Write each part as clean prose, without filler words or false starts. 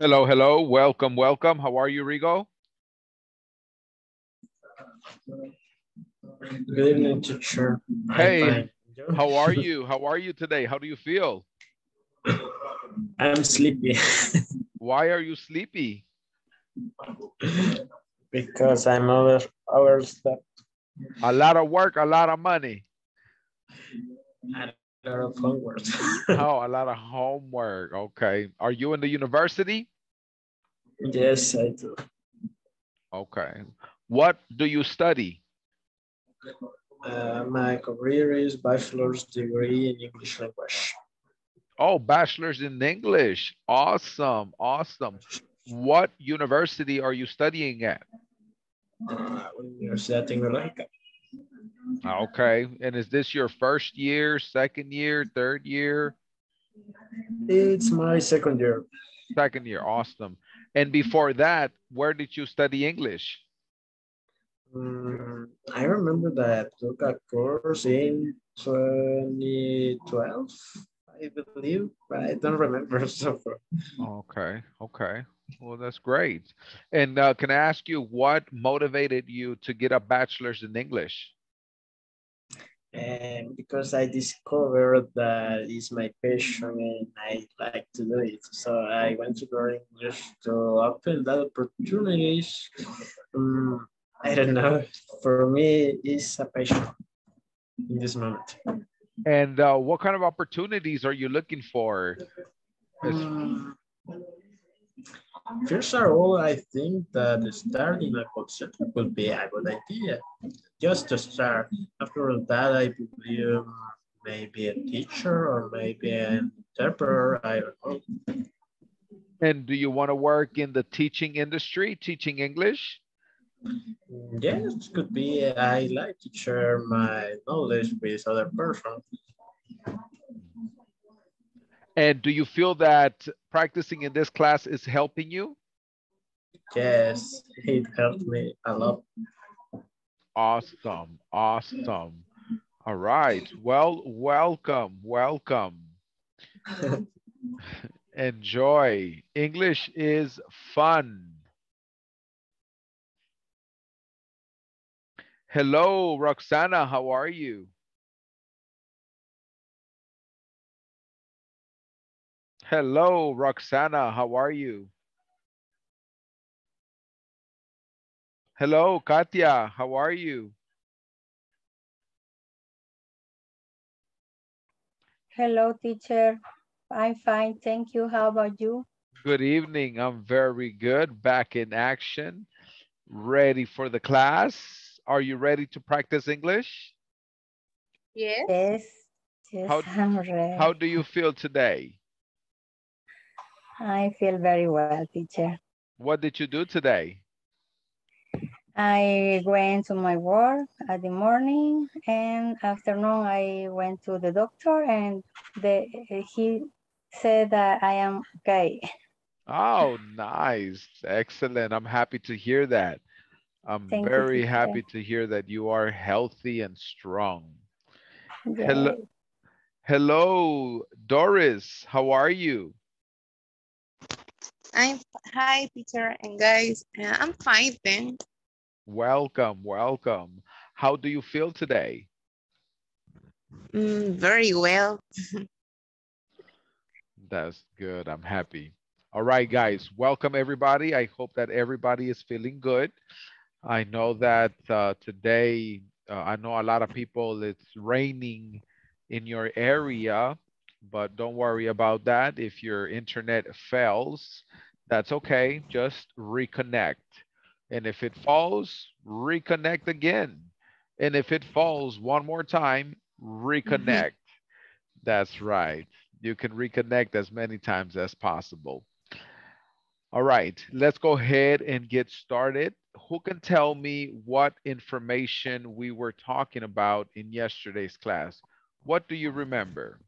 Hello, hello. Welcome, welcome. How are you, Rigo? Good evening, teacher. Hey, how are you? How are you today? How do you feel? I'm sleepy. Why are you sleepy? Because I'm overslept. A lot of work, a lot of money. A lot of homework. Oh, a lot of homework. Okay. Are you in the university? Yes, I do. Okay. What do you study? My career is bachelor's degree in English language. Oh, bachelor's in English. Awesome. Awesome. What university are you studying at? Universidad Ingolaica. Okay. And is this your first year, second year, third year? It's my second year. Second year. Awesome. And before that, where did you study English? I remember that I took a course in 2012, I believe, but I don't remember so far. Okay. Okay. Well, that's great. And can I ask you what motivated you to get a bachelor's in English? Because I discovered that it's my passion and I like to do it. So I went to learn English to open that opportunities. I don't know. For me, it's a passion in this moment. And what kind of opportunities are you looking for? First of all, I think that starting a call center would be a good idea, just to start. After that, I believe maybe a teacher or maybe an interpreter, I don't know. And do you want to work in the teaching industry, teaching English? Yes, could be. I like to share my knowledge with other person. And do you feel that practicing in this class is helping you? Yes, it helped me a lot. Awesome, awesome. All right, well, welcome, welcome. Enjoy. English is fun. Hello, Roxana, how are you? Hello, Roxana, how are you? Hello, Katya, how are you? Hello, teacher. I'm fine, thank you. How about you? Good evening. I'm very good. Back in action, ready for the class. Are you ready to practice English? Yes. Yes, yes, I'm ready. How do you feel today? I feel very well, teacher. What did you do today? I went to my work at the morning, and afternoon I went to the doctor, and he said that I am okay. Oh, nice. Excellent. I'm happy to hear that. I'm very happy to hear that you are healthy and strong. Yes. Hello, hello, Doris. How are you? Hi, teacher and guys. I'm fine, then. Welcome, welcome. How do you feel today? Very well. That's good. I'm happy. All right, guys. Welcome, everybody. I hope that everybody is feeling good. I know that today, I know a lot of people, it's raining in your area. But don't worry about that. If your internet fails, that's okay. Just reconnect. And if it falls, reconnect again. And if it falls one more time, reconnect. That's right. You can reconnect as many times as possible. All right. Let's go ahead and get started. Who can tell me what information we were talking about in yesterday's class? What do you remember?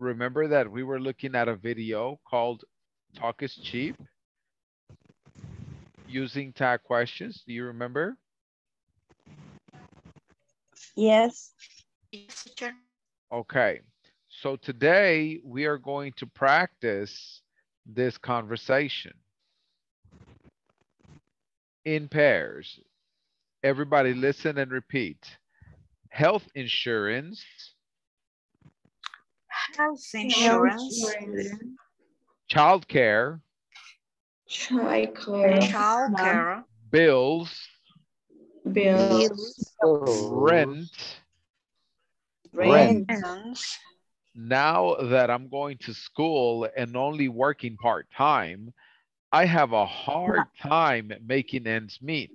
Remember that we were looking at a video called Talk is Cheap using tag questions. Do you remember? Yes. Yes, teacher. Okay. So today we are going to practice this conversation in pairs. Everybody listen and repeat. Health insurance. Health insurance. Childcare. Childcare. Bills. Rent. Now that I'm going to school and only working part-time, I have a hard time making ends meet.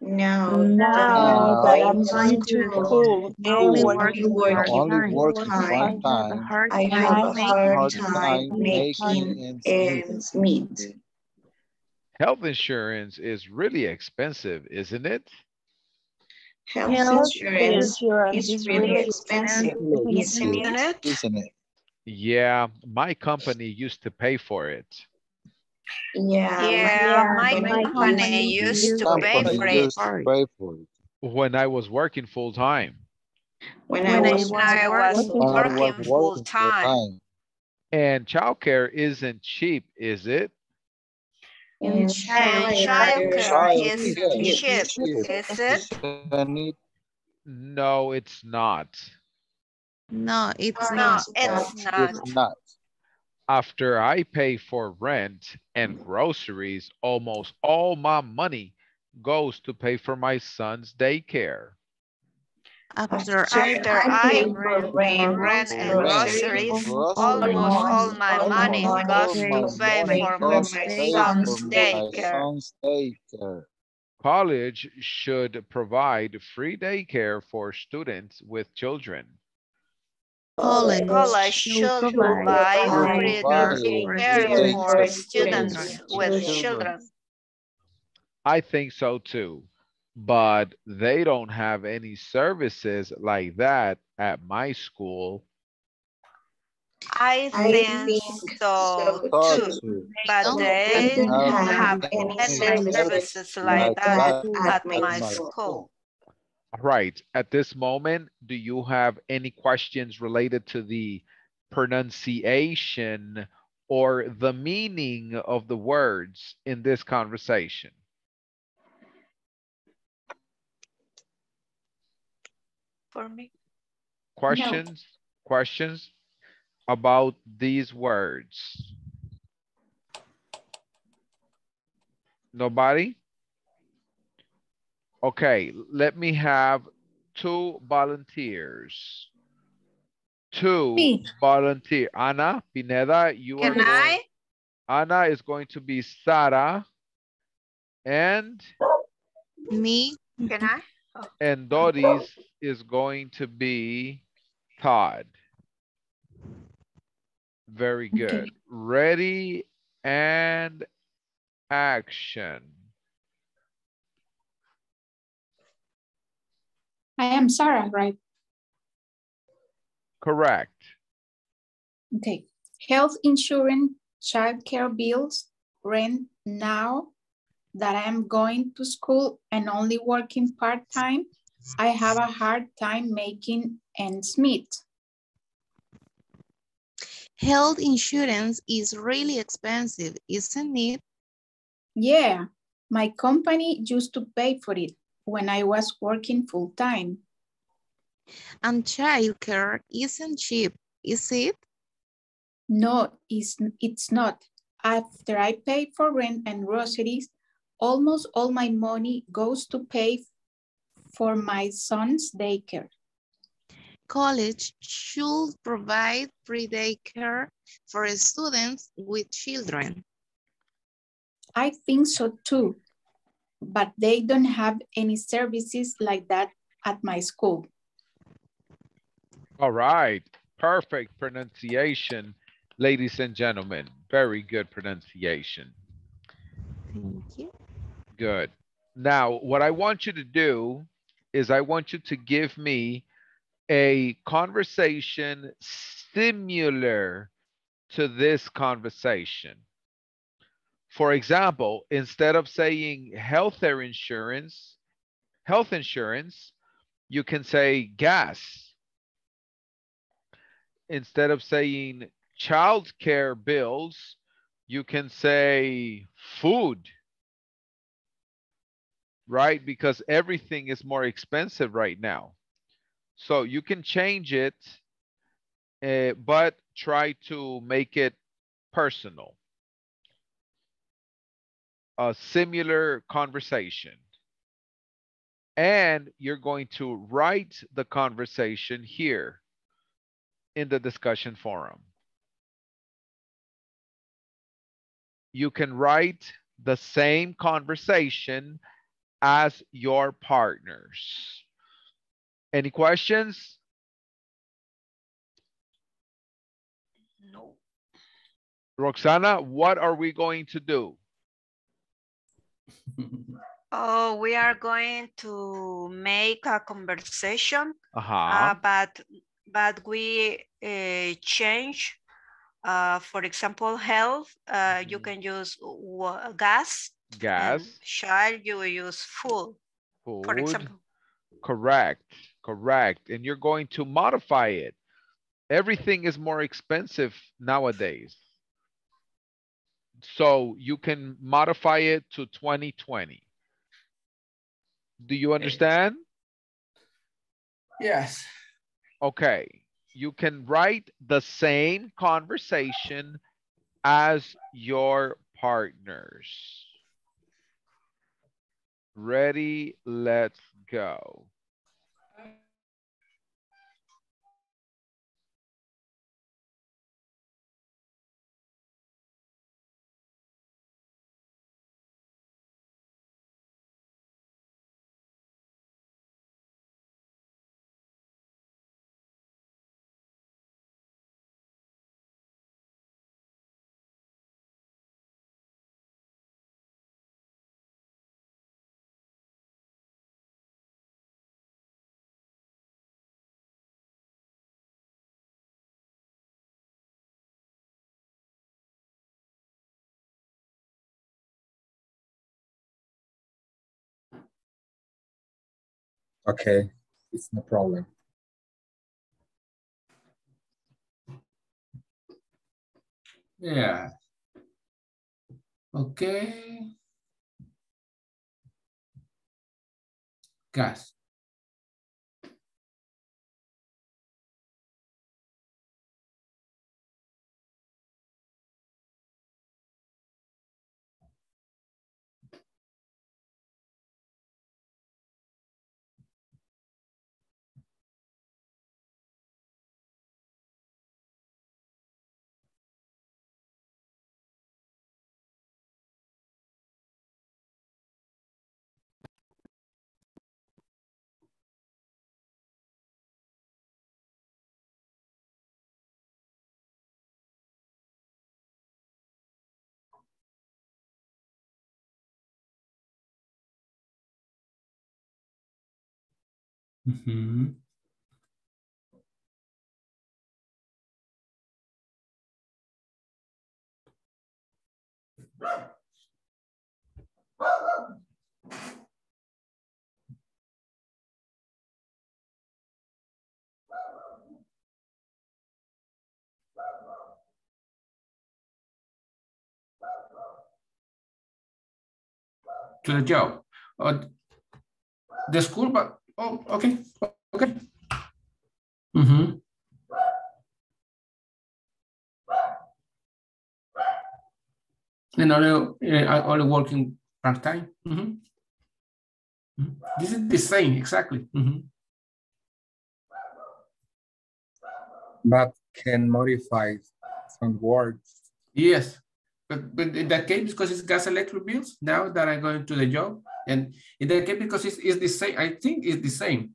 No, but I'm going to school. Only working part-time. I have a hard time making ends meet. Health insurance is really expensive, isn't it? Health insurance is really expensive, isn't it? Yeah, my company used to pay for it. Yeah, my company used to pay for it. When I was working full time. When I was working full time. And childcare isn't cheap, is it? And childcare isn't cheap, is it? No, it's not. No, it's not. After I pay for rent and groceries, almost all my money goes to pay for my son's daycare. After I pay for rent and groceries, almost all my money goes to pay for my son's daycare. College should provide free daycare for students with children. College should provide free daycare for students with children. I think so too. But they don't have any services like that at my school. I think so too, but they don't have any services like that at my school. All right, at this moment, do you have any questions related to the pronunciation or the meaning of the words in this conversation? For me. Questions about these words? Nobody? Okay, let me have two volunteers. Two volunteers. Anna Pineda, you are. Anna is going to be Sara and me. And Doris is going to be Todd. Very good. Okay. Ready and action. I am Sarah, right? Correct. Okay. Health insurance, childcare bills, rent. Now that I'm going to school and only working part-time, I have a hard time making ends meet. Health insurance is really expensive, isn't it? Yeah, my company used to pay for it when I was working full-time. And childcare isn't cheap, is it? No, it's not. After I pay for rent and groceries, almost all my money goes to pay for my son's daycare. College should provide free daycare for students with children. I think so too, but they don't have any services like that at my school. All right, perfect pronunciation, ladies and gentlemen. Very good pronunciation. Thank you. Good. Now, what I want you to do is I want you to give me a conversation similar to this conversation. For example, instead of saying health insurance, you can say gas instead of saying child care bills. You can say food, right? Because everything is more expensive right now. So you can change it, but try to make it personal. A similar conversation. And you're going to write the conversation here in the discussion forum. You can write the same conversation as your partners. Any questions? No. Roxana, what are we going to do? Oh, we are going to make a conversation, but we change, for example, health, you can use gas. Gas. Child, you use food, for example. Correct, correct. And you're going to modify it. Everything is more expensive nowadays. So you can modify it to 2020. Do you understand? Yes. Okay. You can write the same conversation as your partners. Ready, let's go. Okay, it's no problem. Yeah. Okay. Gas. Mm-hmm. To the job. The school, but oh, okay, okay. Mm-hmm. And only working part-time. Mm-hmm. This is the same, exactly. Mm-hmm. But can modify some words. Yes, but in that case, because it's gas, electric bills, now that I'm going to the job, and in that case, because it's the same, I think it's the same.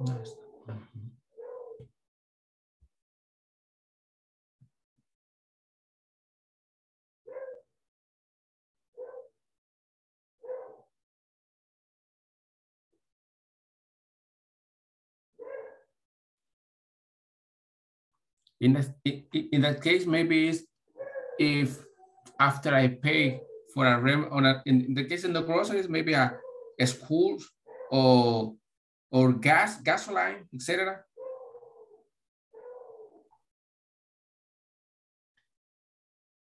No está. In that case, maybe it's if after I pay for a rent in the case in the groceries, maybe a school or gas, gasoline, etc.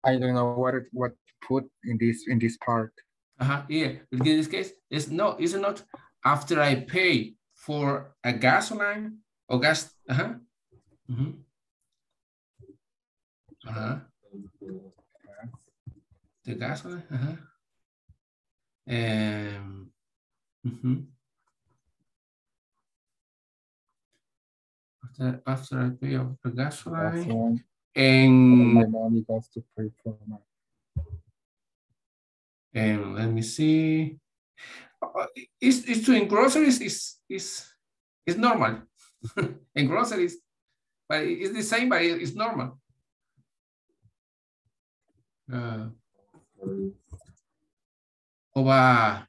I don't know what to put in this part. Yeah. In this case, it's not after I pay for a gasoline or gas. The gasoline. After I pay off the gasoline, and my money goes to pay for my. And let me see. It's in groceries. It's normal in groceries, but it's the same. But it's normal. Of a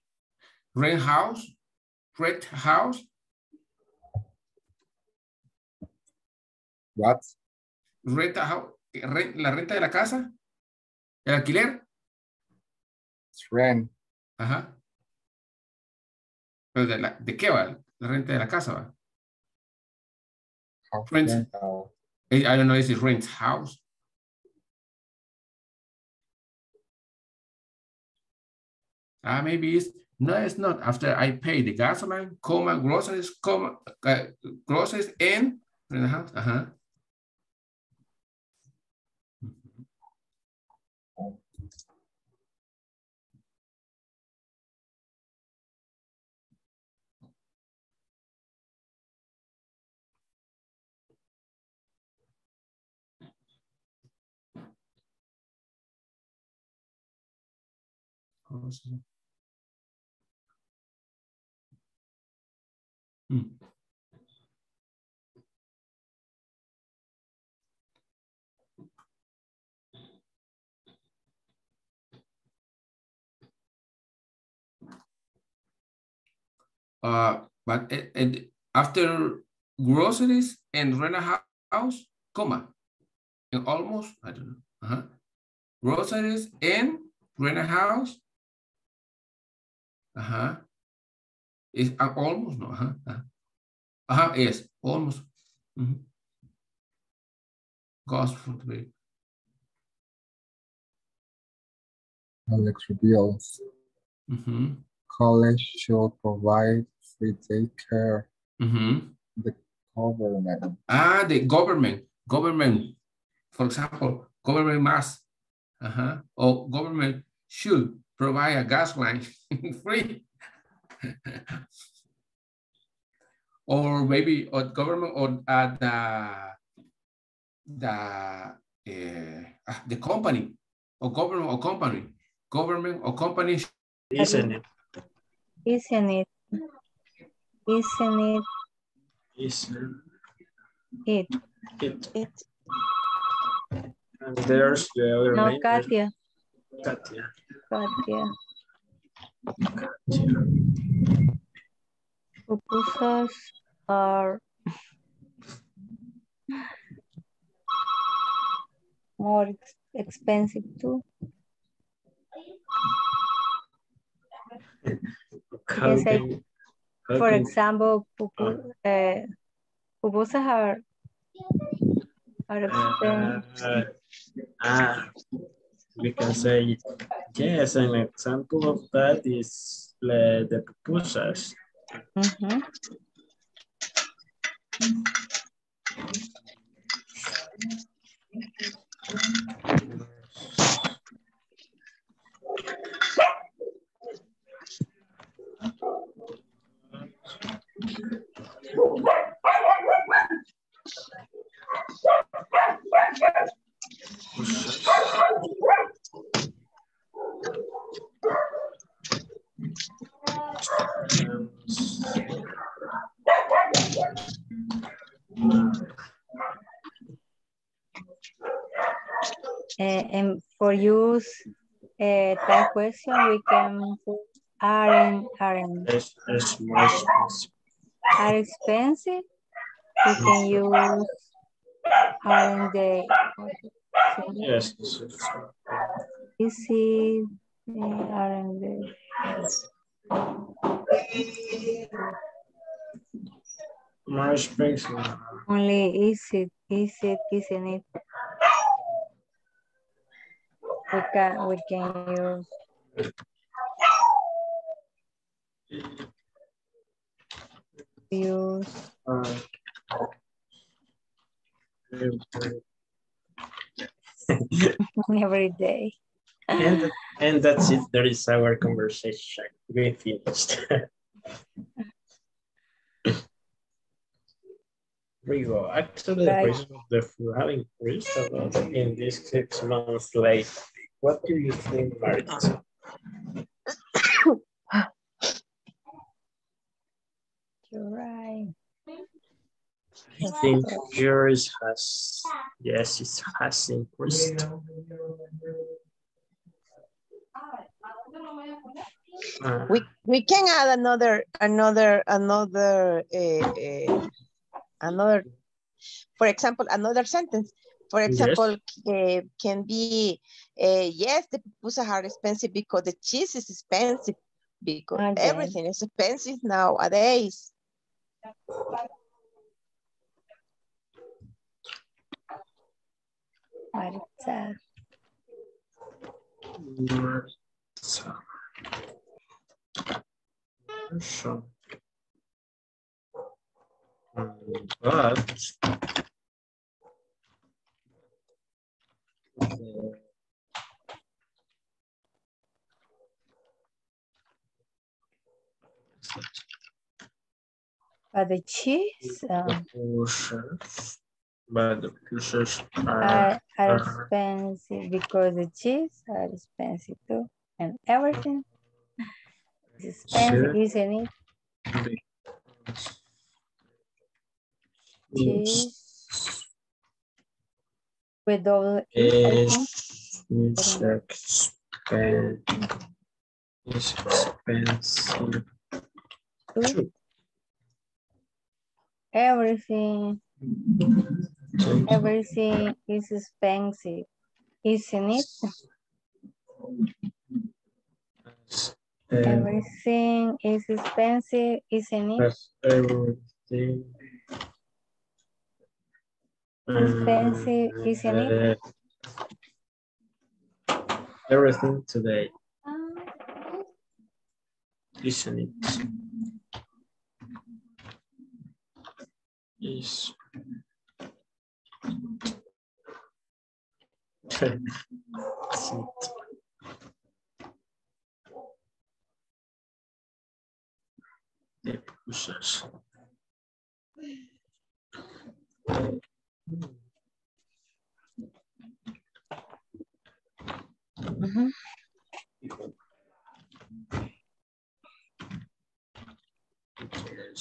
rent house. What? La renta de la casa, el alquiler. It's rent. Ajá. Pero ¿de qué va? La renta de la casa va. Rent. I don't know if it's rent house. Maybe it's no, it's not. After I pay the gasoline, groceries and rent a house. But after groceries and rent a house, and almost, I don't know. Groceries and rent a house. Is almost no. Yes, almost. Gospel tree. Alex reveals. College should provide free daycare. The government. The government. Government. For example, government must. Or government should provide a gas line free. Or maybe at government or at the company or government or company. Government or company. Isn't it? And there's the other name. Katya. Proposals are more expensive too. For example, proposals are expensive. We can say, yes, an example of that is the proposals. And for use that question, we can put aren't. It's more expensive. Are expensive? We can use aren't they? Yes. Is it aren't they? More expensive. Only isn't it? We can use every day. And that's it. That is our conversation. We finished. Rigo, actually, the price of the food have increased a lot in these 6 months late. What do you think, Maritza? You're right. I think yours has, yes, it has increased. We can add another, for example, another sentence. For example, yes. Can be, yes, the pupusas are expensive because the cheese is expensive, because everything is expensive nowadays. Maritza. But the cheese, but the pupusas are expensive because the cheese are expensive too, and everything is expensive, isn't it? Cheese. With double it's expensive. Too. Everything is expensive, isn't it? Everything is expensive, isn't it? Everything expensive, isn't it? Everything today, isn't it? Is the process. Yes.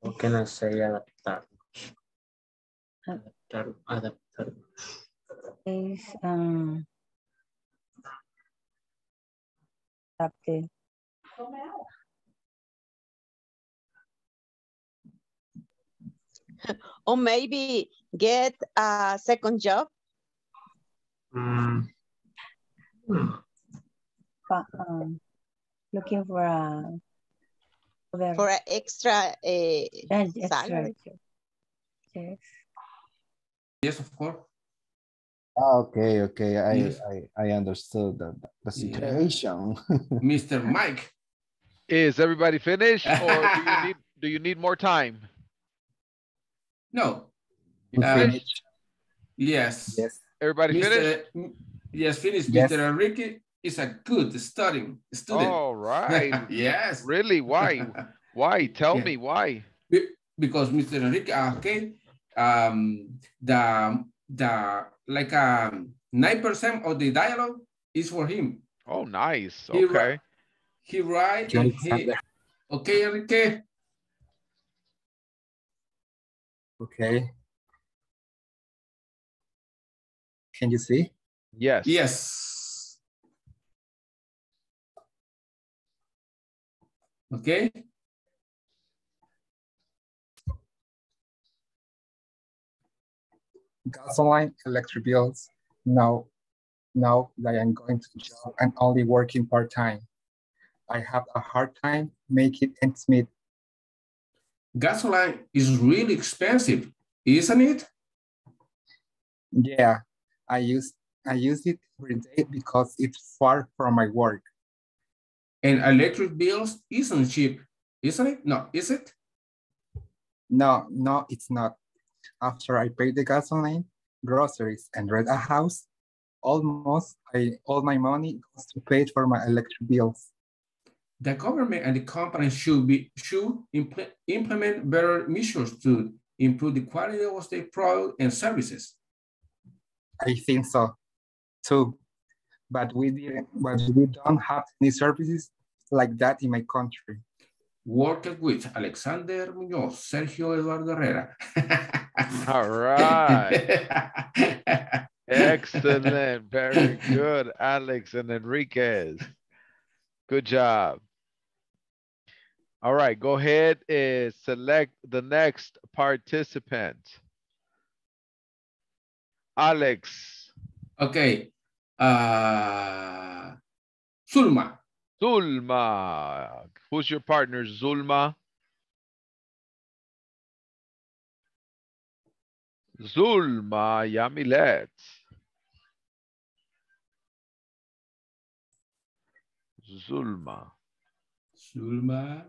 What can I say? Adaptar. Is adapted. Or maybe get a second job. But, looking for a an extra salary. Yes. Yes, of course. Okay, okay. I understood that, the situation. Yeah. Mr. Mike. Is everybody finished or do you need more time? No. Finished? Yes. Yes. Everybody finished? Yes, finished. Yes. Mr. Enrique is a good student. All right. Yes. Really? Why? Why? Tell me why. Because Mr. Enrique, okay, like 9% of the dialogue is for him. Oh, nice. Okay. He writes. Okay, Enrique. Okay. Can you see? Yes. Yes. Okay. Gasoline, electric bills. Now that I'm going to job, I'm only working part-time. I have a hard time making ends meet. Gasoline is really expensive, isn't it? Yeah, I use it every day because it's far from my work. And electric bills isn't cheap, isn't it? No, is it? No, it's not. After I pay the gasoline, groceries, and rent a house, all my money goes to pay for my electric bills. The government and the companies should implement better measures to improve the quality of their products and services. I think so, too. But we don't have any services like that in my country. Worked with Alexander Muñoz, Sergio Eduardo Herrera. All right. Excellent. Very good, Alex and Enriquez. Good job. All right, go ahead and select the next participant. Alex. Okay. Zulma. Zulma. Who's your partner, Zulma? Zulma Yamilet. Zulma. Zulma.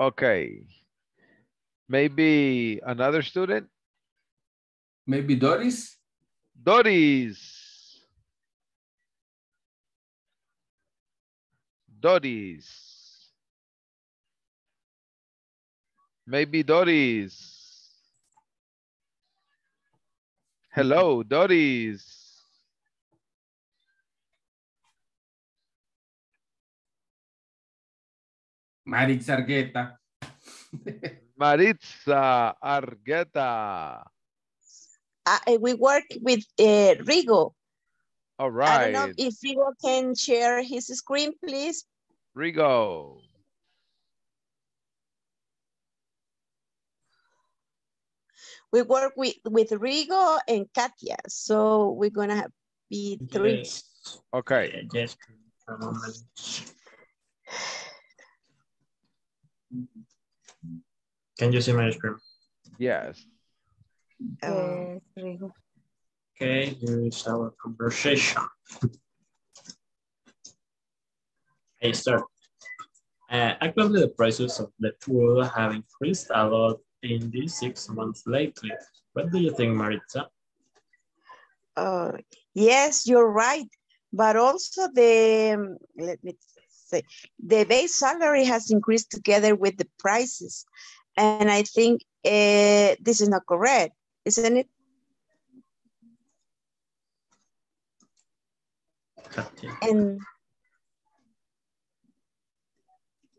Okay. Maybe another student? Maybe Doris? Doris. Doris. Maybe Doris. Hello, Doris. Maritza Argueta. Maritza Argueta. We work with Rigo. All right. I don't know if Rigo can share his screen, please. Rigo. We work with Rigo and Katya, so we're going to be three. Okay. Just for a moment. Can you see my screen? Yes. Okay, here is our conversation. Hey, sir. Actually, the prices of the food have increased a lot in these 6 months lately. What do you think, Maritza? Yes, you're right. But also the base salary has increased together with the prices. And I think this is not correct, isn't it? Katya.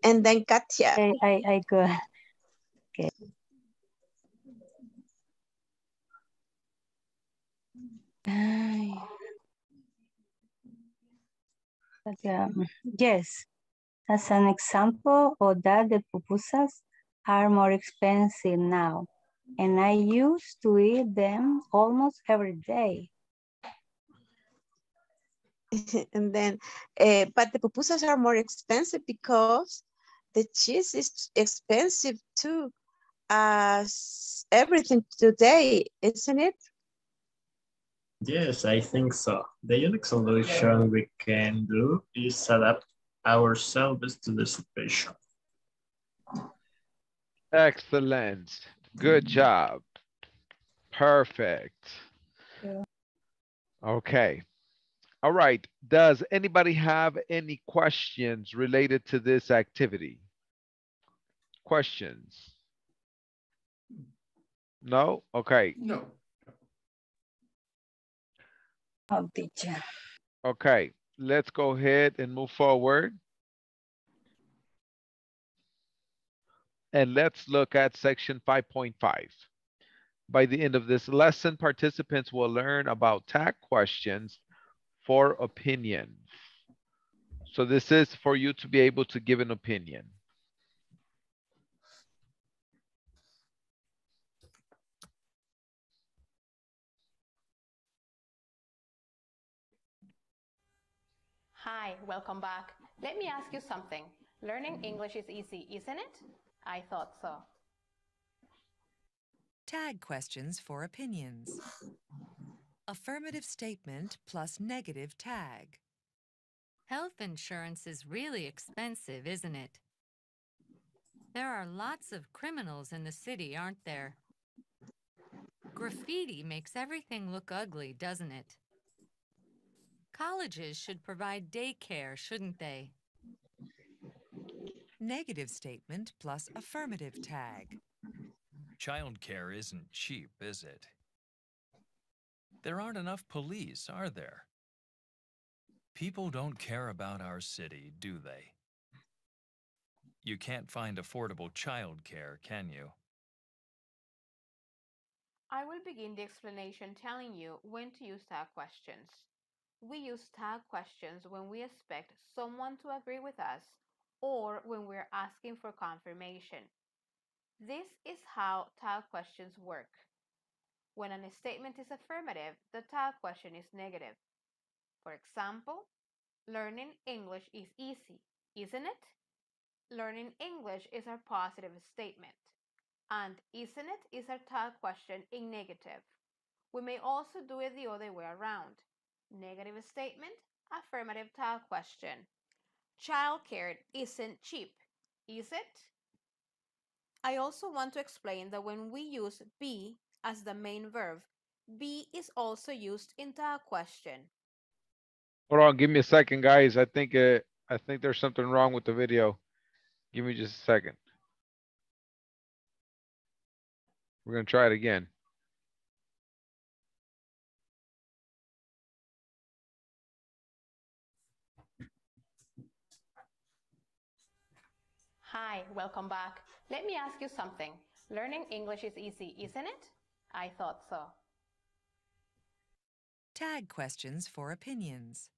And then Katya. I go. Okay. Yes, as an example of that, the pupusas are more expensive now, and I used to eat them almost every day. And then, but the pupusas are more expensive because the cheese is expensive too. as everything today, isn't it? Yes, I think so. The only solution we can do is adapt ourselves to the situation. Excellent. Good job. Perfect. Yeah. Okay. All right. Does anybody have any questions related to this activity? Questions? No? Okay. No. Oh, teacher. Okay. Let's go ahead and move forward. And let's look at section 5.5. By the end of this lesson, participants will learn about tag questions for opinion. So this is for you to be able to give an opinion. Hi, welcome back. Let me ask you something. Learning English is easy, isn't it? I thought so. Tag questions for opinions. Affirmative statement plus negative tag. Health insurance is really expensive, isn't it? There are lots of criminals in the city, aren't there? Graffiti makes everything look ugly, doesn't it? Colleges should provide daycare, shouldn't they? Negative statement plus affirmative tag. Childcare isn't cheap, is it? There aren't enough police, are there? People don't care about our city, do they? You can't find affordable childcare, can you? I will begin the explanation telling you when to use tag questions. We use tag questions when we expect someone to agree with us or when we're asking for confirmation. This is how tag questions work. When a statement is affirmative, the tag question is negative. For example, learning English is easy, isn't it? Learning English is our positive statement, and isn't it is our tag question in negative. We may also do it the other way around. Negative statement, affirmative tag question. Childcare isn't cheap, is it? I also want to explain that when we use be as the main verb, be is also used in tag question. Hold on, give me a second, guys. I think there's something wrong with the video. Give me just a second. We're gonna try it again. Hi, welcome back. Let me ask you something. Learning English is easy, isn't it? I thought so. Tag questions for opinions.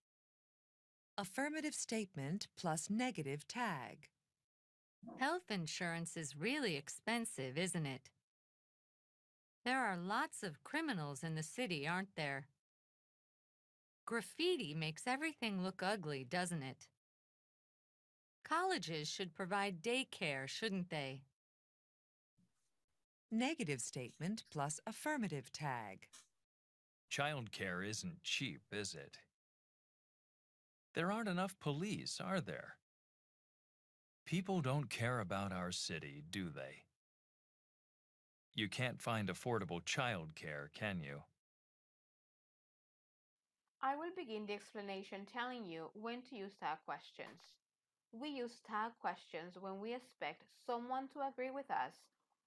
Affirmative statement plus negative tag. Health insurance is really expensive, isn't it? There are lots of criminals in the city, aren't there? Graffiti makes everything look ugly, doesn't it? Colleges should provide daycare, shouldn't they? Negative statement plus affirmative tag. Childcare isn't cheap, is it? There aren't enough police, are there? People don't care about our city, do they? You can't find affordable childcare, can you? I will begin the explanation telling you when to use tag questions. We use tag questions when we expect someone to agree with us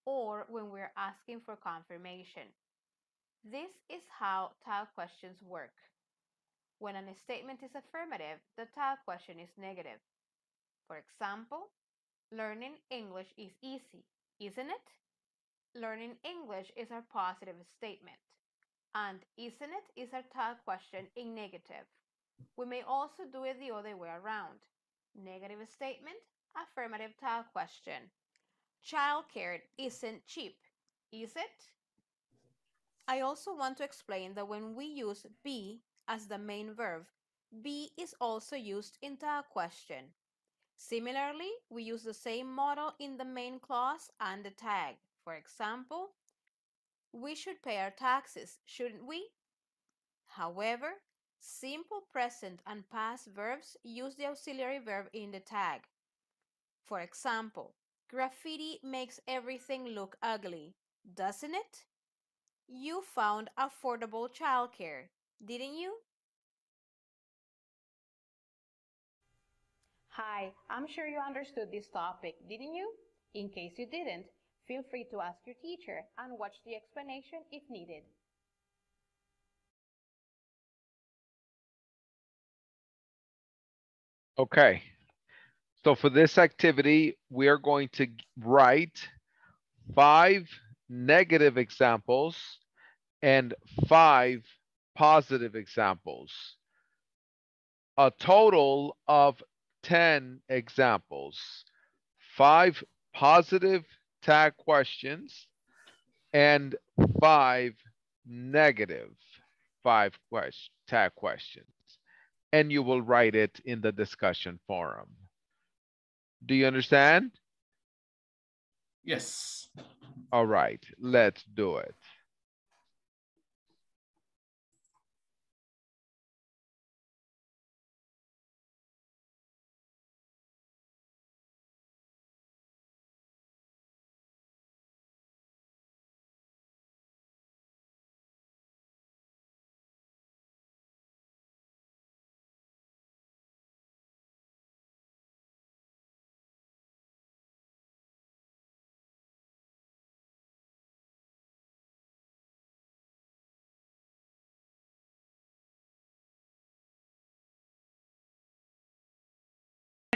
or when we're asking for confirmation. This is how tag questions work. When a statement is affirmative, the tag question is negative. For example, learning English is easy, isn't it? Learning English is our positive statement, and isn't it is our tag question in negative. We may also do it the other way around. Negative statement, affirmative tag question. Childcare isn't cheap, is it? I also want to explain that when we use be as the main verb, be is also used in tag question. Similarly, we use the same model in the main clause and the tag. For example, we should pay our taxes, shouldn't we? However, simple present and past verbs use the auxiliary verb in the tag. For example, graffiti makes everything look ugly, doesn't it? You found affordable childcare, didn't you? Hi, I'm sure you understood this topic, didn't you? In case you didn't, feel free to ask your teacher and watch the explanation if needed. Okay, so for this activity, we are going to write 5 negative examples and 5 positive examples. A total of 10 examples, 5 positive tag questions and 5 negative tag questions. And you will write it in the discussion forum. Do you understand? Yes. All right, let's do it.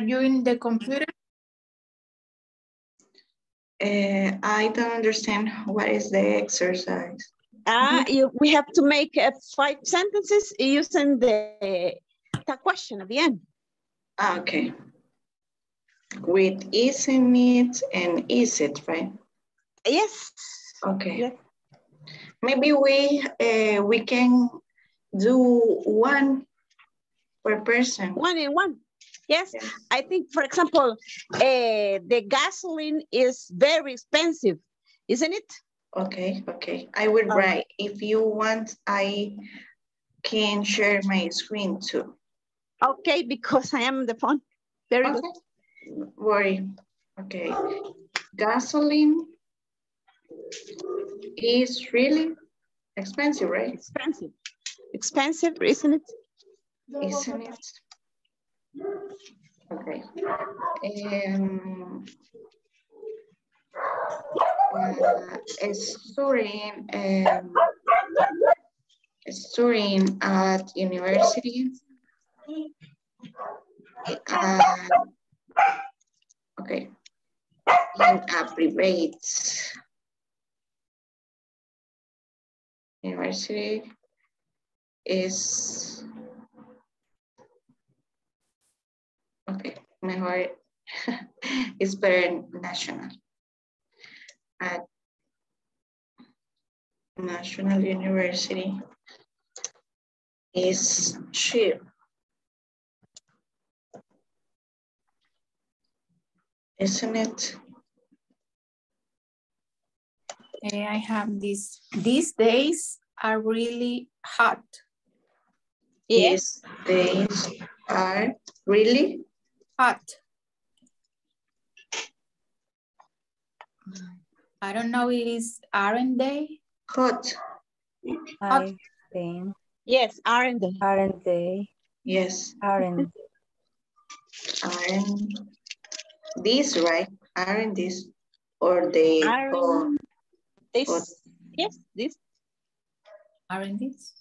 Are you in the computer? I don't understand what is the exercise. We have to make 5 sentences using the question at the end. Okay. With isn't it and is it, right? Yes. Okay. Yeah. Maybe we can do one per person. One in one. Yes, I think, for example, the gasoline is very expensive, isn't it? Okay, okay. I will write. If you want, I can share my screen too. Okay, because I am on the phone. Very good. Worry. Okay. Gasoline is really expensive, right? Expensive. Expensive, isn't it? Isn't it? Okay. Studying at university. Okay. In a private university is. Okay, mejor is better national. At National University is cheap. Isn't it? I have this. These days are really hot. Yes. These days are really hot. I don't know, it is, aren't they? Hot. Hot. Yes, aren't they? Aren't they? Yes. Aren't. Aren't these, right? Aren't these? Or they? Aren't or, this? Or, yes, this. Aren't these?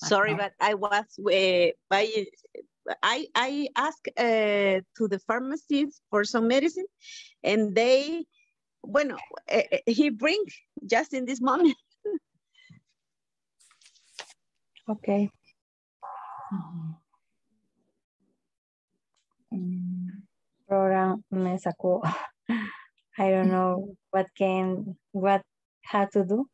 Sorry, but I was I asked to the pharmacy for some medicine, and they, bueno, he bring just in this moment. Okay. Program me sacó. I don't know how to do.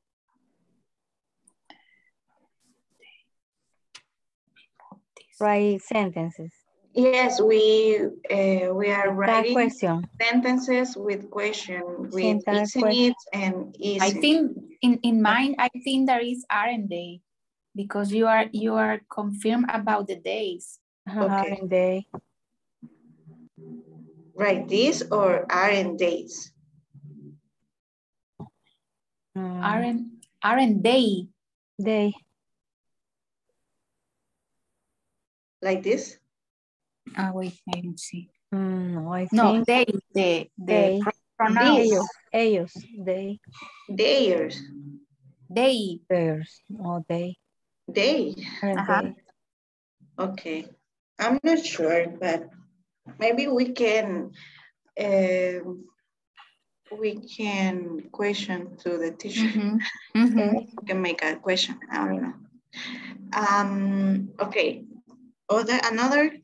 Write sentences. Yes, we are writing sentences with question, with isn't it and is. I think in mine, I think there is aren't they, because you are confirmed about the days. Okay. Aren't they? Right, these or aren't days? Aren't they? They. Like this? Oh, wait, I don't see. No, they pronounce. Ellos, theirs. They. Theirs, or they. They. Uh-huh. Okay, I'm not sure, but maybe we can question to the teacher. Mm-hmm. Mm-hmm. We can make a question, I don't know. Okay, another?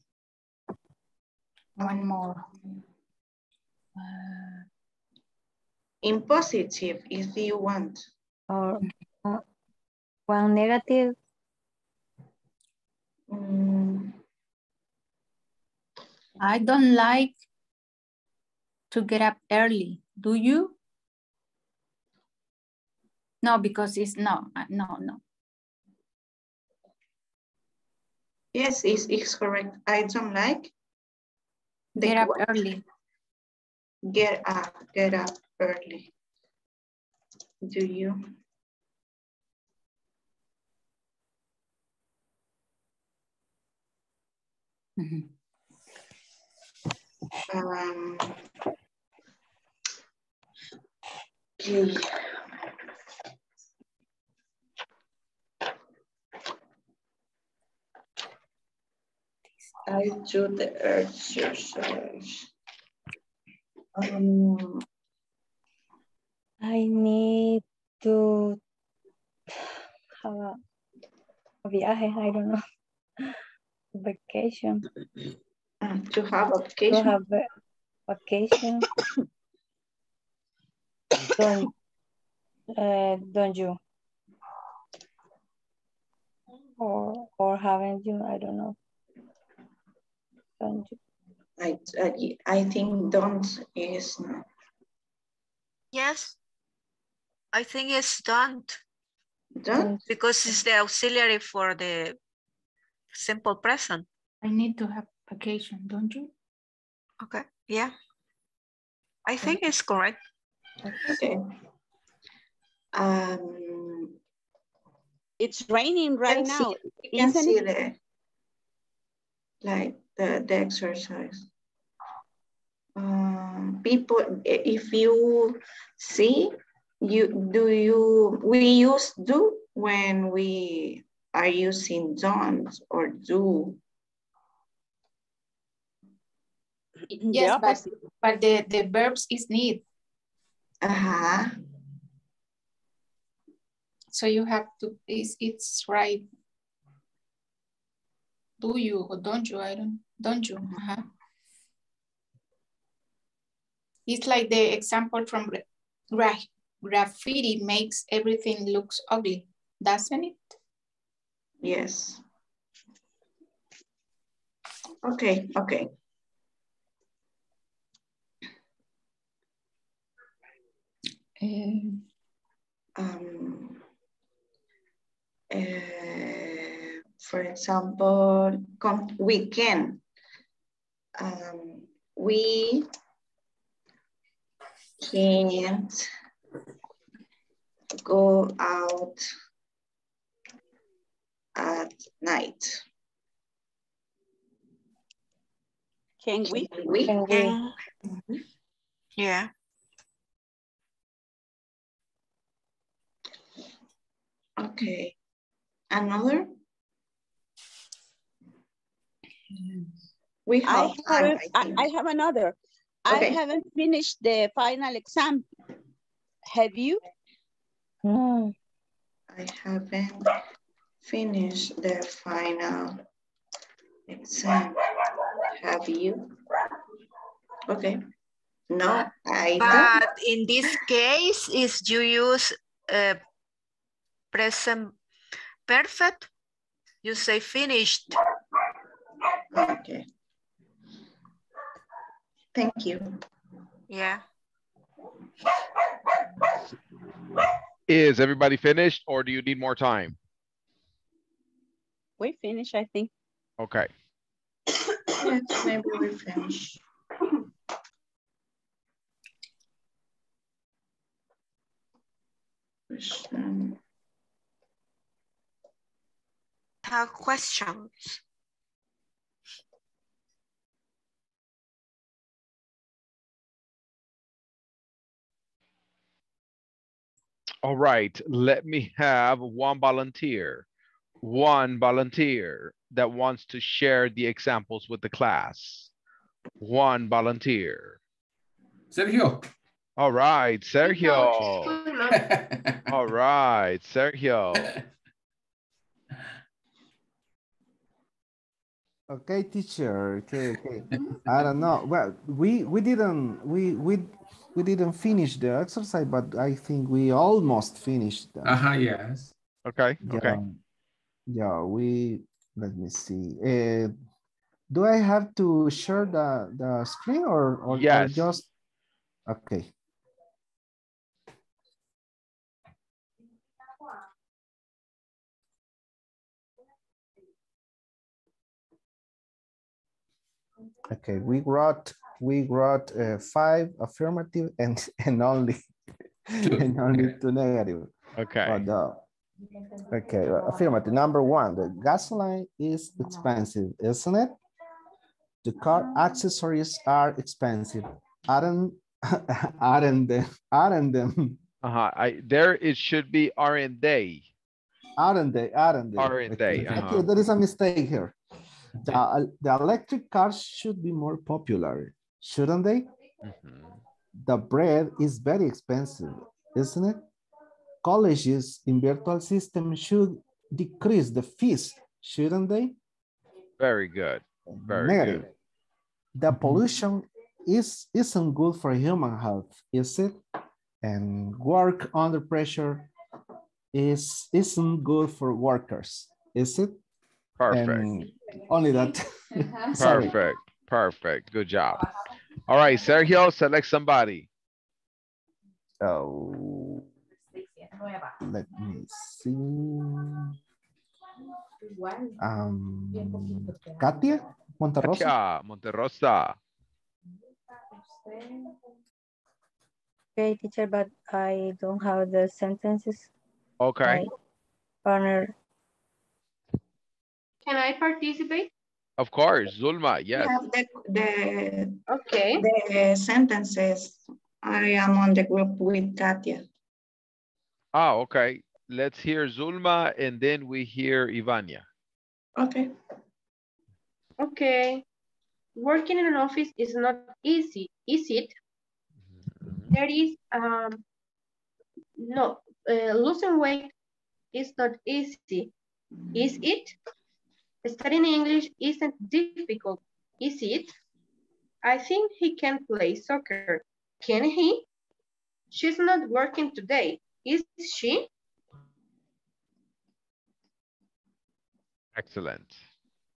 One more. In positive, if you want. Or one negative. I don't like to get up early. Do you? No, because it's no. Yes, it's correct. I don't like. Get up early. Get up early. Do you? Mm-hmm. Okay. I do the exercise. I need to have a viaje, I don't know, vacation. To have a vacation? To have a vacation. Don't you? Or haven't you? I don't know. I think don't is not. Yes, I think it's don't. Don't? Because it's the auxiliary for the simple present. I need to have vacation, don't you? Okay, yeah. I think it's correct. Okay. It's raining right now. You can see the, like, the exercise. People, if you see, we use do when we are using don't or do. Yes, but the verbs is need. Uh-huh. So you have to, it's right. Do you or don't you? Don't you? Uh-huh. It's like the example from graffiti makes everything looks ugly, doesn't it? Yes. Okay. For example, we can. We can't go out at night. Can we? Can we? Yeah. Okay. Another? We have I have another. Okay. I haven't finished the final exam. Have you? No. I haven't finished the final exam. Have you? Okay. No, I but don't. In this case, is you use present perfect? You say finished. Okay. Thank you. Yeah. Is everybody finished or do you need more time? We finished, I think. Okay. Yes, maybe we finish. Have questions? All right, let me have one volunteer that wants to share the examples with the class. One volunteer. Sergio. All right, Sergio. All right, Sergio. Okay, teacher. Okay. I don't know. Well, we didn't finish the exercise, but I think we almost finished that. Yes. Okay. Yeah. Okay. Yeah, let me see. Do I have to share the screen or yes. Just okay. Okay, we wrote 5 affirmative and only and only 2 negative. Okay. But, okay, affirmative number 1: the gasoline is expensive, isn't it? The car accessories are expensive, aren't them? There it should be aren't they? Okay, there is a mistake here. The electric cars should be more popular, shouldn't they? Mm-hmm. The bread is very expensive, isn't it? Colleges in virtual systems should decrease the fees, shouldn't they? Very good. Very negative. Good. The pollution isn't good for human health, is it? And work under pressure isn't good for workers, is it? Perfect. And only that. Perfect. Perfect. Good job. All right, Sergio, select somebody. Oh, let me see. Katya Monterrosa. Katya Monterrosa. Okay, teacher, but I don't have the sentences. Okay. Partner. Can I participate? Of course, Zulma, yes. Yeah, the sentences. I am on the group with Katya. Ah, okay. Let's hear Zulma and then we hear Ivania. Okay. Okay. Working in an office is not easy, is it? There is, losing weight is not easy, is it? Studying English isn't difficult, is it? I think he can play soccer. Can he? She's not working today, is she? Excellent.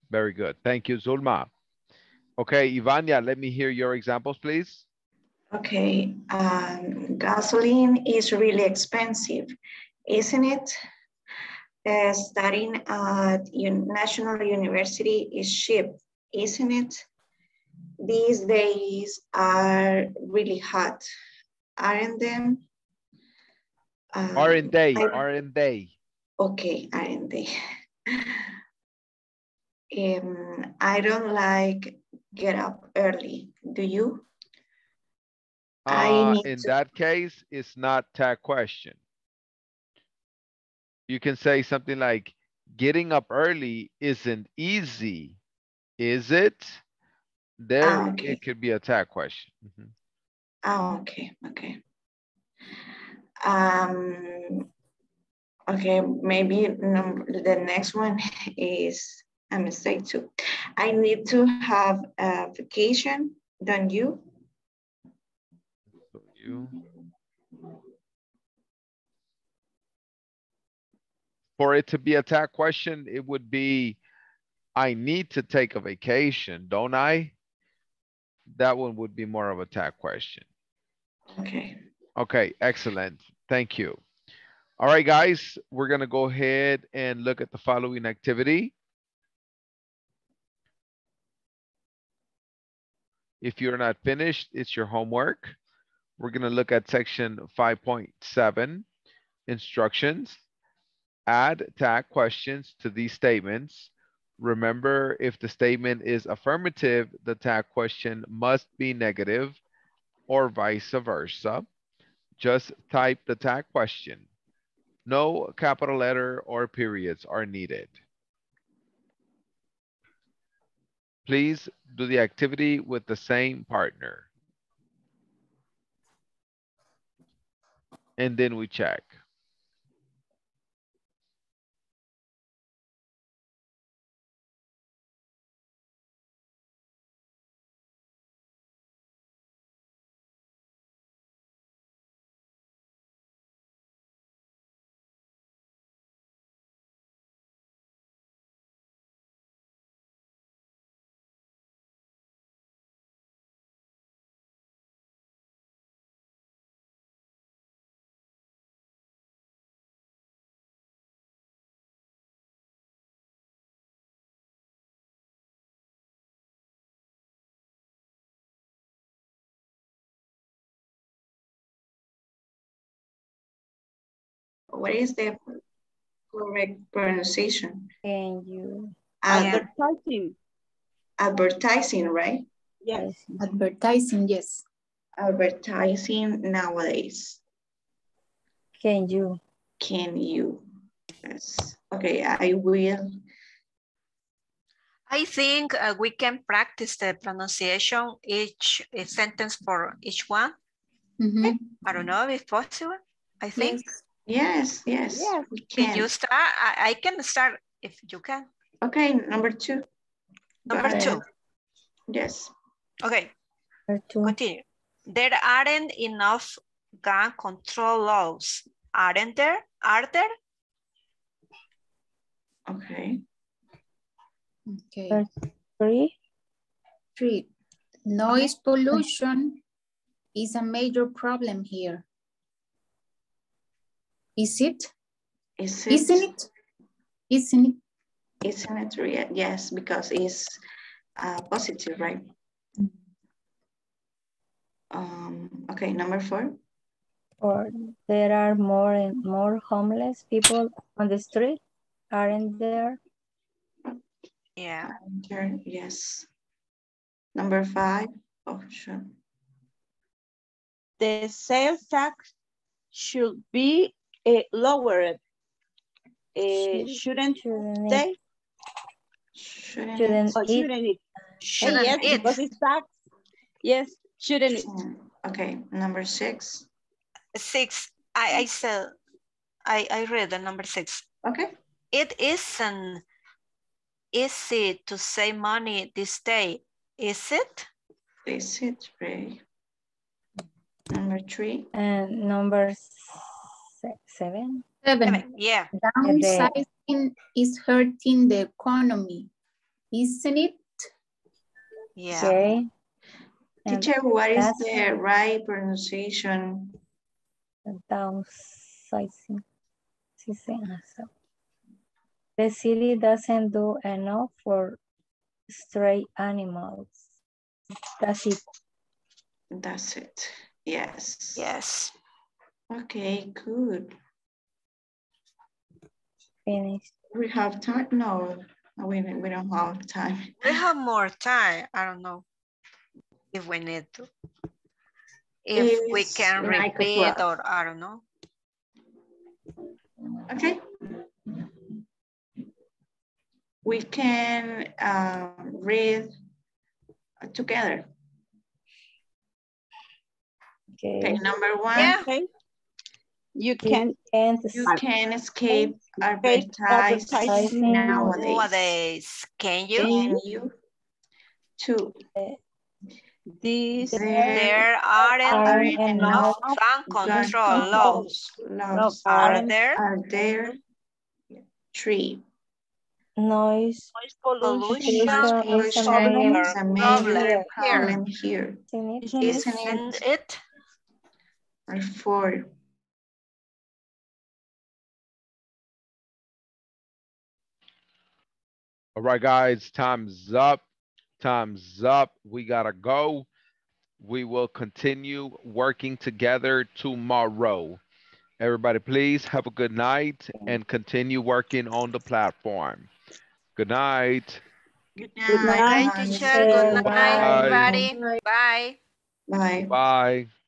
Very good. Thank you, Zulma. Okay, Ivania, let me hear your examples, please. Okay. Gasoline is really expensive, isn't it? Studying at national university is cheap, isn't it? These days are really hot, aren't them? Aren't they? Okay, aren't they? I don't like get up early. Do you? That case, it's not a question. You can say something like, getting up early isn't easy, is it? There okay. It could be a tag question. Mm-hmm. Oh, okay, okay. Okay, maybe the next one is a mistake too. I need to have a vacation, don't you? For it to be a tag question, it would be, I need to take a vacation, don't I? that one would be more of a tag question. Okay. Okay, excellent. Thank you. All right, guys, we're going to go ahead and look at the following activity. If you're not finished, it's your homework. We're going to look at section 5.7, instructions. Add tag questions to these statements. Remember, if the statement is affirmative, the tag question must be negative or vice versa. Just type the tag question. No capital letter or periods are needed. Please do the activity with the same partner. And then we check. What is the correct pronunciation? Can you advertising? Advertising, right? Yes. Advertising, yes. Advertising nowadays. Can you? Can you? Yes. Okay, I will. I think we can practice the pronunciation each sentence for each one. Mm-hmm. I don't know if possible. I think. Yes. Yes, yes. Yeah, we can. Can you start? I can start if you can. Okay, number two. Number two. Yes. Okay. Two. Continue. There aren't enough gun control laws. Aren't there? Are there? Okay. Okay. Three. Noise pollution is a major problem here. Is it? Is it? Isn't it? Isn't it? Isn't it real? Yes, because it's positive, right? Okay, number four. Or there are more and more homeless people on the street, aren't there? Yeah. Yes. Number five. Oh, sure. The sales tax should be lower. Shouldn't they? Shouldn't it? Shouldn't yes, it? Because it's tax. Yes, shouldn't it? Okay, number six. Six. I said. I read the number six. Okay. It isn't easy to save money this day, is it? Is it right? Number three. And number seven. Seven. Yeah. Downsizing is hurting the economy, isn't it? Yeah. Okay. Teacher, what is the right pronunciation? Downsizing. The city doesn't do enough for stray animals. That's it. That's it. Yes. Yes. Okay, good. Finished. We have time? No, we don't have time. We have more time. I don't know if we need to. If we can repeat or I don't know. Okay. We can read together. Okay. Okay, number one. Yeah. Okay. You can escape advertising nowadays. Can you? Can you? Two. There aren't enough gun control laws. Are there? Are there? Three. Noise pollution is a major problem here. Isn't it? Or four. All right, guys, time's up. Time's up. We gotta go. We will continue working together tomorrow. Everybody, please have a good night and continue working on the platform. Good night. Good night, teacher. Good night, everybody. Bye. Bye. Bye. Bye.